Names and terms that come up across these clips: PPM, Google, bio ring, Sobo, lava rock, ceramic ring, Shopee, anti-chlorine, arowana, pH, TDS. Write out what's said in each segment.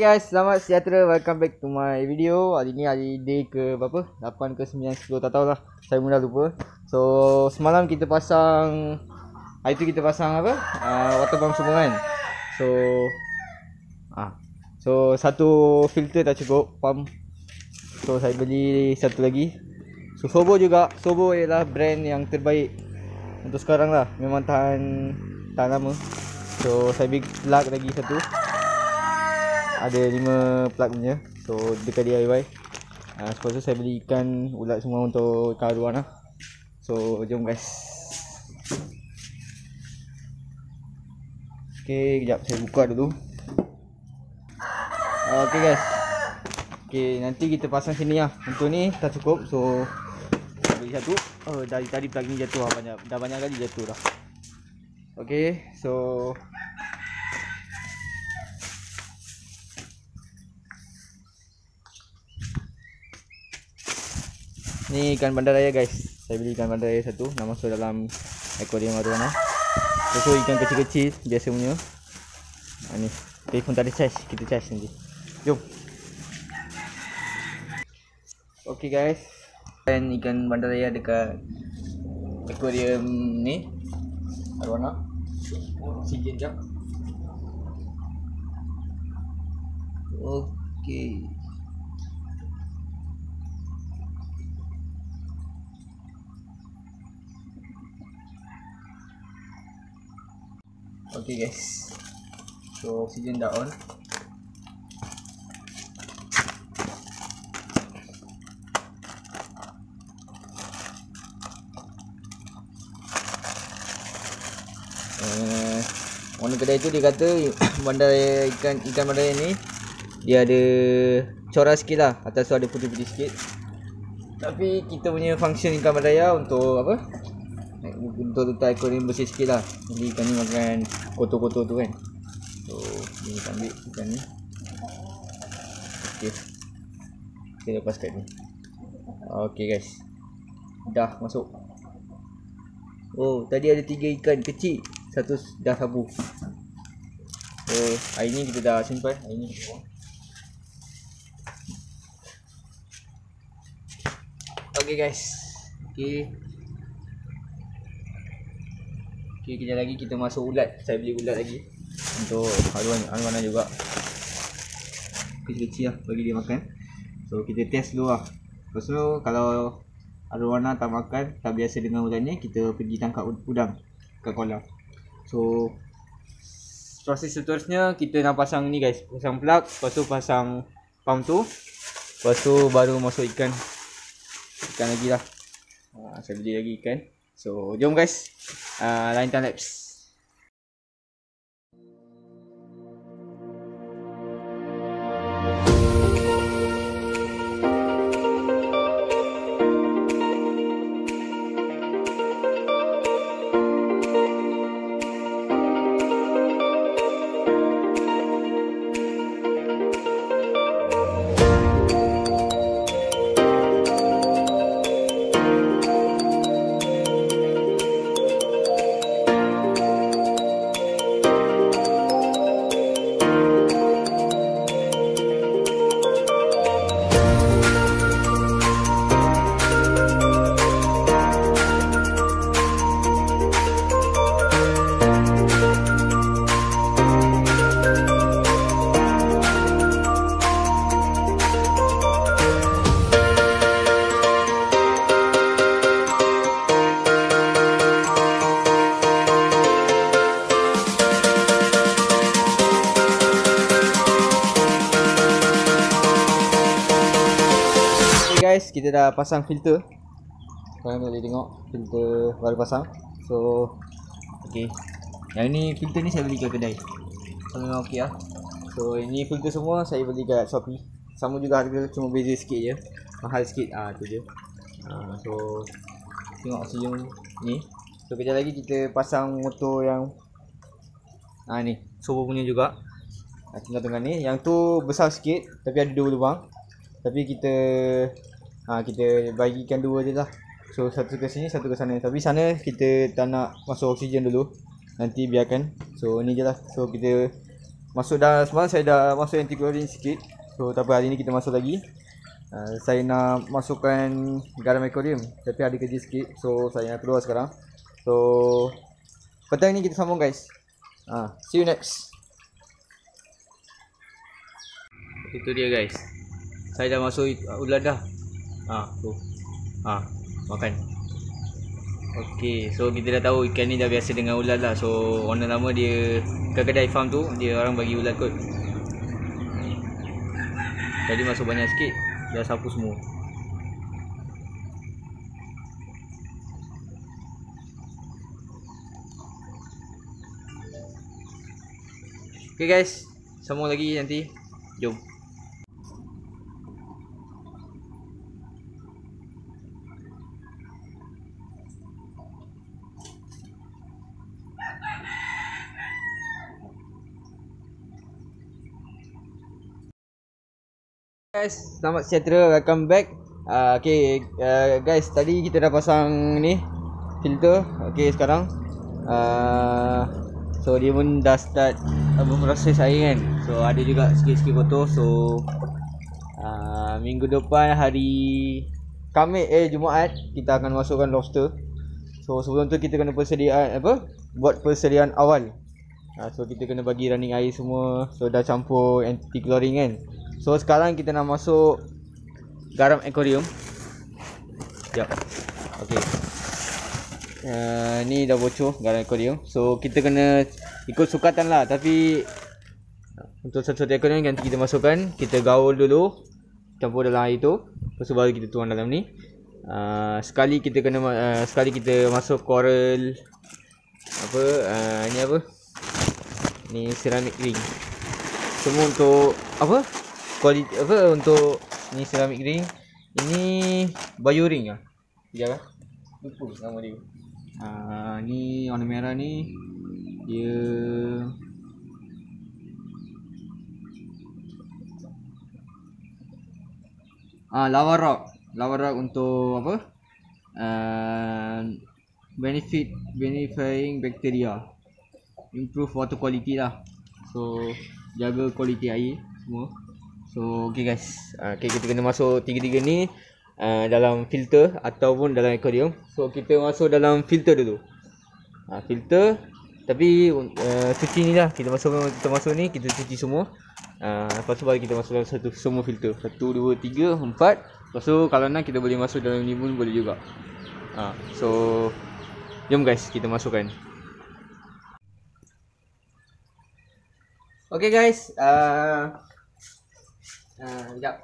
Hey guys, selamat sejahtera. Welcome back to my video. Hari ni hari day ke berapa? 8 ke 9, 10, tak tahulah. Saya mudah lupa. So, semalam kita pasang, hari tu kita pasang apa? Water pump semua kan. So, satu filter tak cukup pump. So, saya beli satu lagi. So, Sobo juga. Sobo ialah brand yang terbaik untuk sekarang lah. Memang tahan lama. So, saya beli plug lagi satu. Ada 5 plug punya. So dekat DIY. Sebab tu saya belikan ulat semua untuk arowana. So jom guys. Okay, kejap saya buka dulu. Okay guys. Okay, nanti kita pasang sini lah. Untuk ni tak cukup. So beli satu. Oh, dari tadi plug ni jatuh lah banyak. Dah banyak kali jatuh dah. Okay, so ni ikan bandar raya guys. Saya beli ikan bandar raya satu. Nak masuk dalam aquarium arowana. So ikan kecil-kecil biasa punya. Ni telefon tak ada charge. Kita charge nanti. Jom. Okay guys, dan ikan bandar raya dekat aquarium ni arowana. Oksigen jap. Okay. Okay guys, so oksigen dah on. Orang kedai tu dia kata ikan bandar ni dia ada corak sikit lah, atas tu ada putih-putih sikit. Tapi kita punya function ikan bandar untuk apa? Untuk tutup aquarium bersih sikit lah. Jadi ikan ni makan kotor-kotor tu kan. So ni kita ambil ikan ni. Okay, kita lepas kat ni. Okay guys, dah masuk. Oh, tadi ada 3 ikan kecil. Satu dah sabu. So hari ni kita dah simpan. Hari ni kita buang. Okay guys. Okay, kejap lagi kita masuk ulat. Saya beli ulat lagi untuk arowana juga. Kecil-kecil lah bagi dia makan. So kita test dulu lah. Lepas tu kalau arowana tak makan, tak biasa dengan ulat ni, kita pergi tangkap udang kat kolam. So proses seterusnya kita nak pasang ni guys. Pasang plug, lepas tu pasang pump tu, lepas tu baru masuk ikan. Ikan lagi lah. Saya beli lagi ikan. So jom guys, lain time lapse. Guys, kita dah pasang filter. Kalian boleh tengok filter baru pasang. So okey. Yang ni filter ni saya beli kat kedai. So memang okey lah. So ini filter semua saya beli kat Shopee. Sama juga harga, cuma beza sikit je. Mahal sikit tu je. So tengok oksigen ni. So kejap lagi kita pasang motor yang ni, Sobo punya juga. Tengah-tengah ni. Yang tu besar sikit tapi ada 2 lubang. Tapi kita bagikan 2 je lah. So satu ke sini, satu ke sana. Tapi sana kita tak nak masuk oksigen dulu, nanti biarkan. So ni je lah. So kita Masuk dah semalam saya dah masuk anti-chlorine sikit. So tak apa, hari ni kita masuk lagi. Saya nak masukkan garam ekorium, tapi ada kerja sikit. So saya nak keluar sekarang. So petang ni kita sambung guys. See you next. Itu dia guys, saya dah masuk ular dah. Tu makan. Ok, so kita dah tahu ikan ni dah biasa dengan ular lah. So orang lama dia kat kedai farm tu, dia orang bagi ular kot. Tadi masuk banyak sikit, dah sapu semua. Ok guys, sambung lagi nanti. Jom. Guys, selamat sejahtera, welcome back. Guys, tadi kita dah pasang ni filter. Okay, sekarang so dia pun dah start proses air kan. So ada juga sikit-sikit kotor. So minggu depan hari Khamis Jumaat kita akan masukkan lobster. So sebelum tu kita kena persediaan apa? Buat persediaan awal. So kita kena bagi running air semua. So dah campur anti-chlorine kan. So sekarang kita nak masuk garam aquarium. Sekejap. Okay, ni dah bocor garam aquarium. So kita kena ikut sukatan lah. Tapi untuk satu-satu aquarium nanti kita masukkan, kita gaul dulu, campur dalam air tu. Lepas tu baru kita tuang dalam ni. Sekali kita kena sekali kita masuk coral. Apa ni apa? Ni ceramic ring. Semua untuk apa? Kualiti apa untuk ni ceramic ring. Ini bio ring ah. Iyalah. Lupa nama dia. Ni warna merah ni dia lava rock. Lava rock untuk apa? Benefying bacteria. Improve water quality lah. So jaga kualiti air semua. So ok guys, kita kena masuk tiga-tiga ni dalam filter ataupun dalam aquarium. So kita masuk dalam filter dulu. Filter. Tapi cuci ni lah. Kita masuk ni, kita cuci semua. Lepas tu baru kita masuk dalam satu semua filter. 1, 2, 3, 4. Lepas tu kalau nak kita boleh masuk dalam ni pun boleh juga. So jom guys, kita masukkan. Ok guys, sekejap.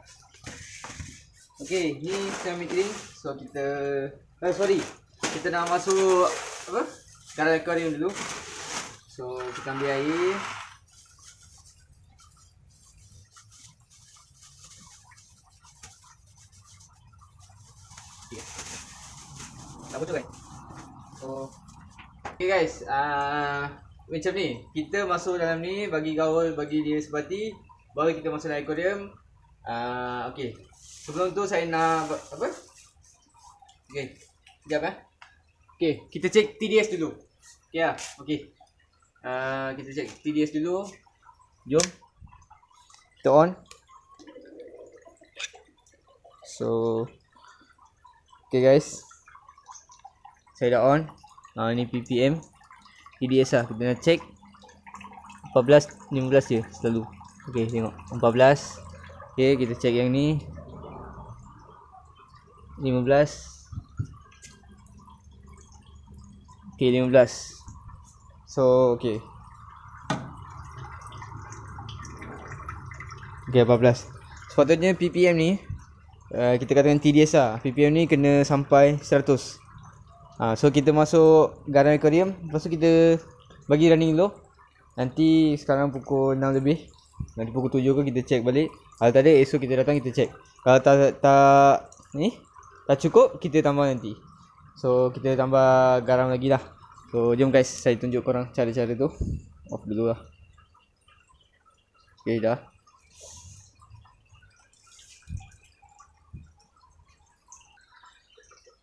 Ok, ni ceramic ring. So kita kita nak masuk apa? Garam aquarium dulu. So kita ambil air. Okay, dah betul kan? So ok guys, macam ni, kita masuk dalam ni, bagi gaul, bagi dia sebati. Baru kita masuk dalam aquarium. Ok, sebelum tu saya nak apa? Ok, sekejap eh. Ok, kita cek TDS dulu. Ok lah, ok. Kita cek TDS dulu. Jom, kita on. So ok guys, saya dah on. Ni PPM TDS lah, kita nak check 14, 15 je selalu. Ok, tengok 14. Ok, kita check yang ni 15. Ok, 15. So, ok, ok, 14. Sepatutnya PPM ni kita katakan TDS lah. PPM ni kena sampai 100. So, kita masuk garam aquarium. Lepas tu kita bagi running dulu. Nanti sekarang pukul 6 lebih. Nanti pukul 7 ke kita check balik. Kalau tak ada, esok kita datang kita check. Kalau tak cukup, kita tambah nanti. So kita tambah garam lagi lah. So jom guys, saya tunjuk korang cara-cara tu. Off dulu lah. Ok dah.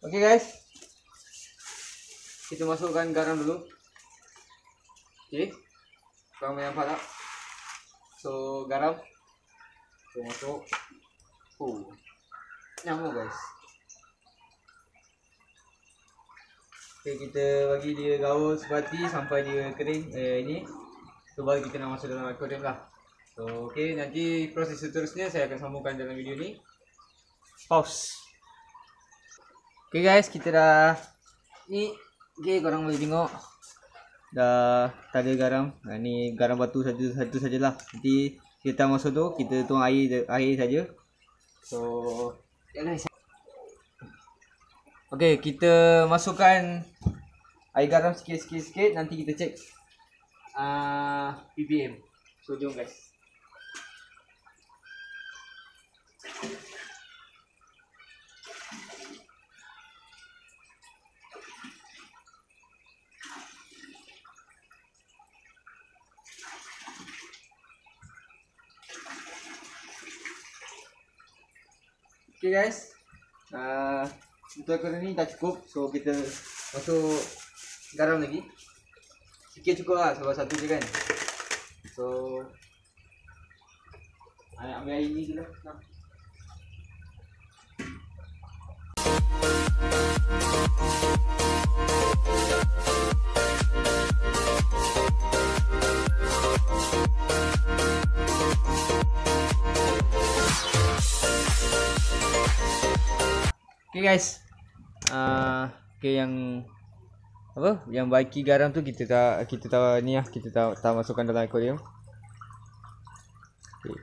Ok guys, kita masukkan garam dulu. Ok, korang boleh nampak tak? So garam, so masuk. Nyamuk guys. Okay, kita bagi dia gaul sebati sampai dia kering. Ini so baru kita nak masuk dalam akuarium lah. So okay, nanti proses seterusnya saya akan sambungkan dalam video ni. Pause. Okay guys, kita dah ni. Okay, korang boleh tengok dah tak ada garam. Nah, ni garam batu satu sajalah. Nanti kita masuk tu kita tuang air saja. So okay, kita masukkan air garam sikit-sikit. Nanti kita cek PPM. So jom guys. Okay guys, untuk akuarium ni dah cukup. So kita masuk garam lagi. Sikit cukup lah sebab satu je kan. So ambil air ni dulu. Okay guys, okay, yang apa, yang baki garam tu kita tak ni lah, kita tak masukkan dalam akuarium. Okay.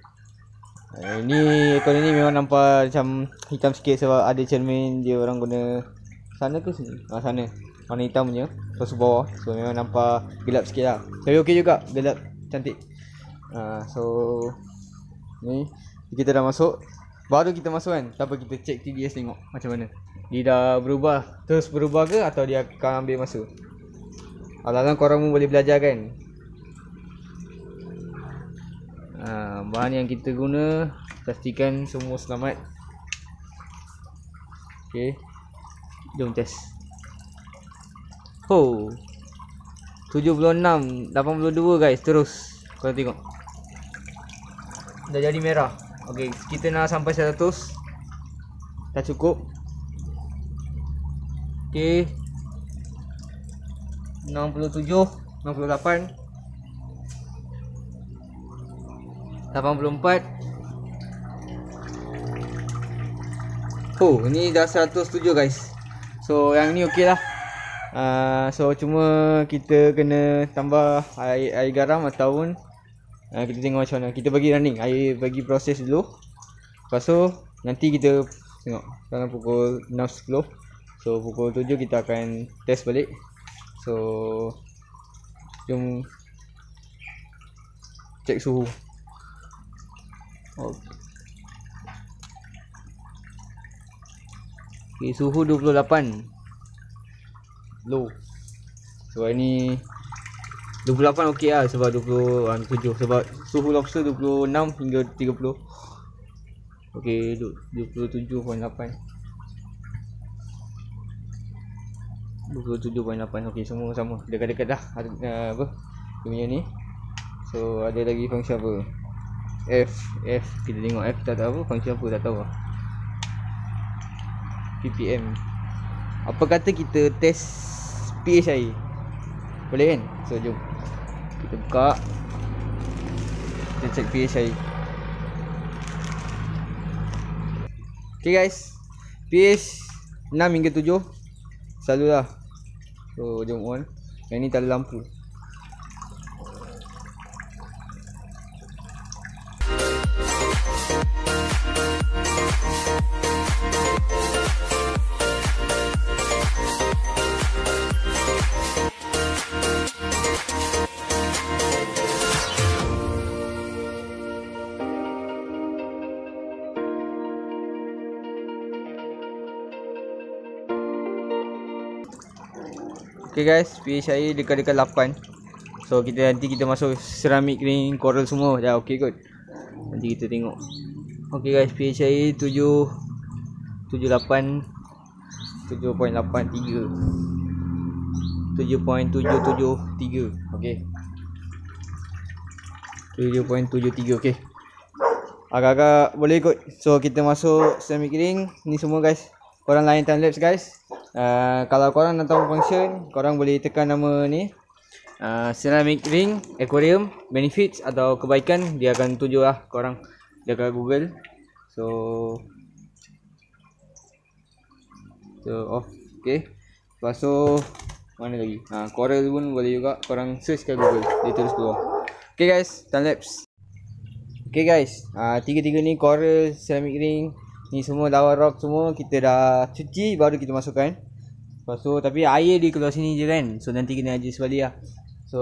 Ini akuarium ni memang nampak macam hitam sikit sebab ada cermin dia orang guna sana ke sini. Ah, sana. Warna hitam punya, pas bawah. So memang nampak gelap sikit lah. Tapi okey juga, gelap cantik. So ni kita dah masuk. Baru kita masuk kan, tanpa kita cek TDS tengok macam mana. Dia dah berubah, terus berubah ke atau dia akan ambil masa. Alang-alang korang pun boleh belajar kan. Bahan yang kita guna, pastikan semua selamat. Okay, jom test. Oh, 76, 82 guys, terus. Korang tengok dah jadi merah. Okey, kita nak sampai 100. Dah cukup. Okey. 67, 68. 84. Oh, ini dah 107 guys. So, yang ni okey lah. So cuma kita kena tambah air garam ataupun kita tengok macam mana. Kita bagi running, air bagi proses dulu. Lepas tu nanti kita tengok. Sekarang pukul 6.10. So pukul 7 kita akan test balik. So jom cek suhu. Okay, suhu 28. Low. So ini 28 okey lah sebab 27, sebab suhu lobster 26 hingga 30. Okey, 27.8. 27.8. Okey, semua sama. Dekat-dekat dah apa? Dia punya ni. So ada lagi fungsi apa? F kita tengok F tak tahu apa, fungsi apa tak tahu lah. PPM. Apa kata kita test pH air? Boleh kan? So jom kita buka, kita cek pH air. Okay guys, pH 6 hingga 7. Selalulah. So jom on. Yang ni tak ada lampu. Okay guys, pH air dekat-dekat 8. So kita nanti kita masuk ceramic ring, coral semua. Dah okey kot. Nanti kita tengok. Okay guys, pH air 7.8, 7.873, 7.773. Okay. 7.73. Okey, agak-agak boleh kot. So kita masuk ceramic ring ni semua guys, korang lain time lapse guys. Kalau korang nak tahu function, korang boleh tekan nama ni, ceramic ring aquarium benefits atau kebaikan, dia akan tunjuk lah korang dekat Google. So okey. Lepas tu mana lagi? Coral pun boleh juga, korang search kat Google, dia terus keluar. Okey guys, time lapse. Okay guys, tiga-tiga ni coral, ceramic ring, ni semua lava rock semua kita dah cuci baru kita masukkan. Lepas tu tapi air dia keluar sini je kan. So nanti kena adjust balik lah. So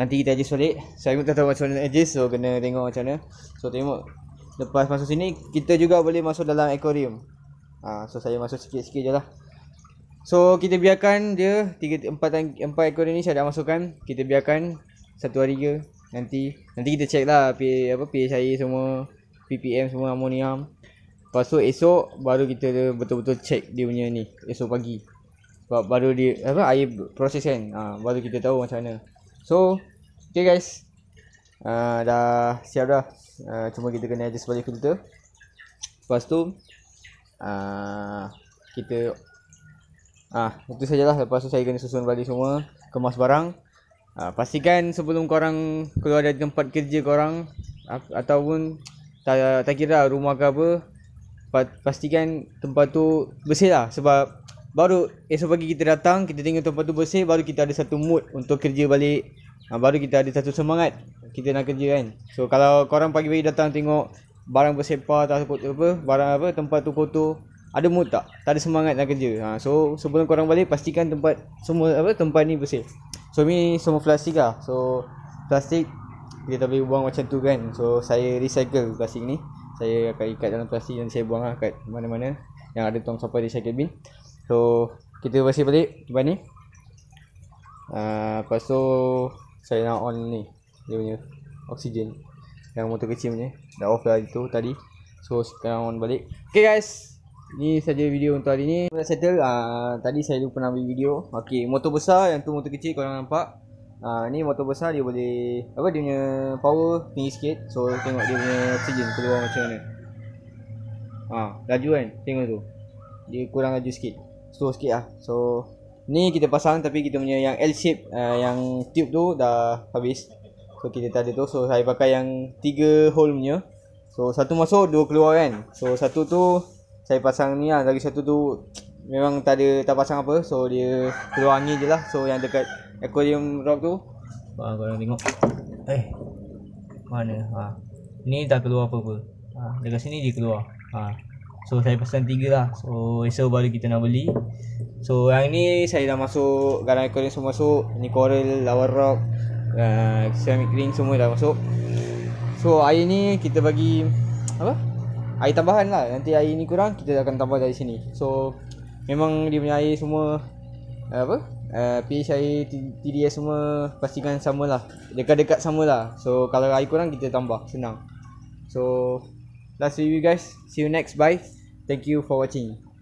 nanti kita adjust balik. Saya pun tak tahu macam mana nak adjust, so kena tengok macam mana. So tengok, lepas masuk sini kita juga boleh masuk dalam aquarium. So saya masuk sikit-sikit je lah. So kita biarkan dia 4 aquarium ni saya dah masukkan. Kita biarkan satu hari ke. Nanti kita check lah pH air semua, PPM semua, amonium. Lepas tu esok baru kita betul-betul check dia punya ni, esok pagi. Sebab baru dia air proses kan, baru kita tahu macam mana. So okay guys, dah siap dah. Cuma kita kena adjust balik filter. Lepas tu kita itu sajalah. Lepas tu saya kena susun balik semua, kemas barang. Pastikan sebelum korang keluar dari tempat kerja korang ataupun tak kira rumah ke apa, pastikan tempat tu bersih lah. Sebab baru esok pagi kita datang, kita tengok tempat tu bersih, baru kita ada satu mood untuk kerja balik. Baru kita ada satu semangat kita nak kerja kan. So kalau korang pagi-pagi datang tengok barang bersepah, tak apa, barang apa, tempat tu kotor, ada mood tak? Tak ada semangat nak kerja. So sebelum korang balik pastikan tempat semua tempat ni bersih. So ni semua plastik lah. So plastik kita boleh buang macam tu kan. So saya recycle plastik ni. Saya akan ikat dalam plastik dan saya buang lah kat mana-mana yang ada tong sampah recycle bin. So kita bersih balik tempat ni. Lepas tu saya nak on ni, dia punya oksigen yang motor kecil ni. Dah off lah itu tadi. So sekarang on balik. Okay guys, ni saja video untuk hari ni. Nak settle, tadi saya lupa nak ambil video. Okey, motor besar, yang tu motor kecil korang nampak. Ni motor besar dia boleh dia punya power tinggi sikit. So tengok dia punya oksigen keluar macam mana. Laju kan, tengok tu. Dia kurang laju sikit, slow sikit lah. So ni kita pasang tapi kita punya yang L shape, yang tube tu dah habis. So kita tak ada tu. So saya pakai yang 3 hole punya. So satu masuk, 2 keluar kan. So satu tu saya pasang ni lah, lagi satu tu memang tak pasang apa. So dia keluar angin je lah. So yang dekat aquarium rock tu, korang tengok. Mana? Ni tak keluar apa-apa. Dekat sini dia keluar. So saya pasang 3 lah. So esok baru kita nak beli. So yang ni saya dah masuk, garang aquarium semua masuk. Ni coral, lava rock, ceramic ring semua dah masuk. So air ni kita bagi air tambahan lah. Nanti air ni kurang, kita akan tambah dari sini. So memang dia punya air semua pH air, TDS semua pastikan sama lah, dekat-dekat sama lah. So kalau air kurang kita tambah, senang. So last review guys, see you next, bye. Thank you for watching.